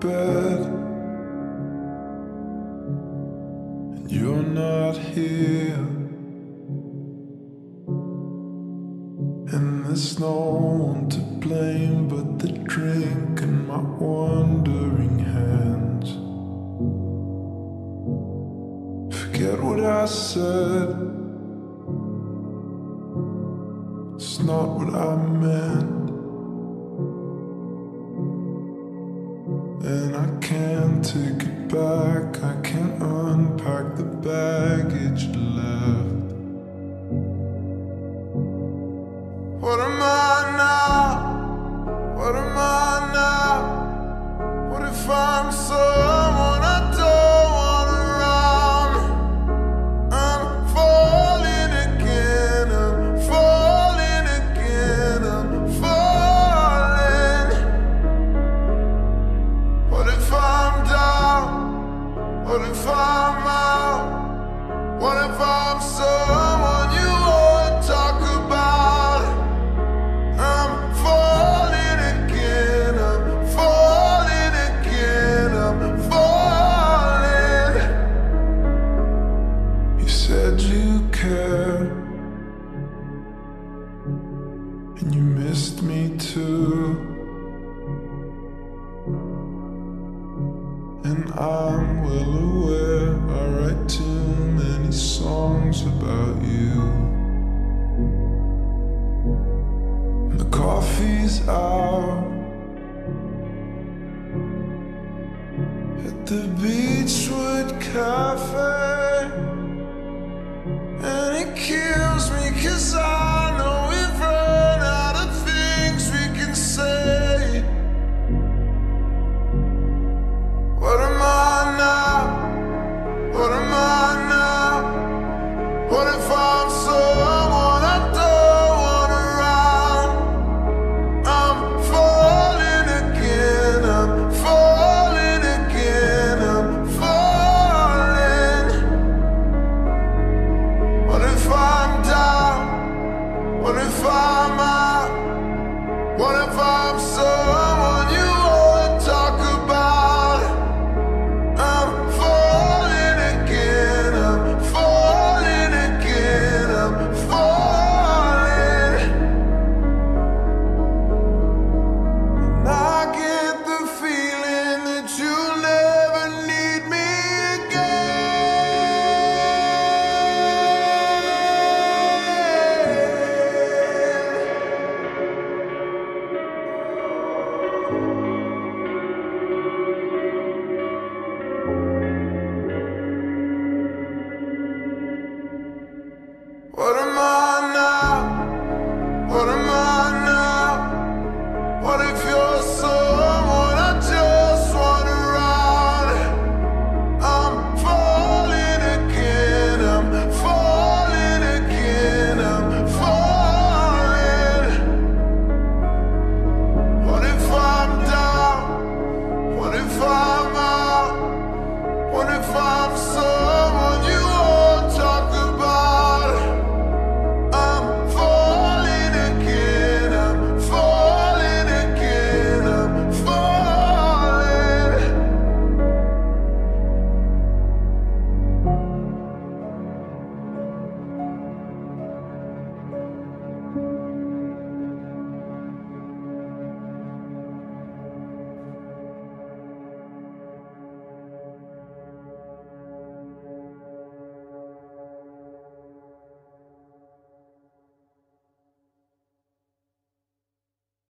bed, and you're not here, and there's no one to blame but the drink and my wandering hands. Forget what I said, it's not what I meant. And I can't take it back, I can't unpack the baggage left. What am I now? What am I now? What if I'm someone I don't want around? I'm falling again, I'm falling again, I'm falling. What if I'm out? What if I'm someone you won't talk about? I'm falling again, I'm falling again, I'm falling. You said you cared, and you missed me too. And I'm well aware I write too many songs about you. And the coffee's out at the Beechwood Cafe.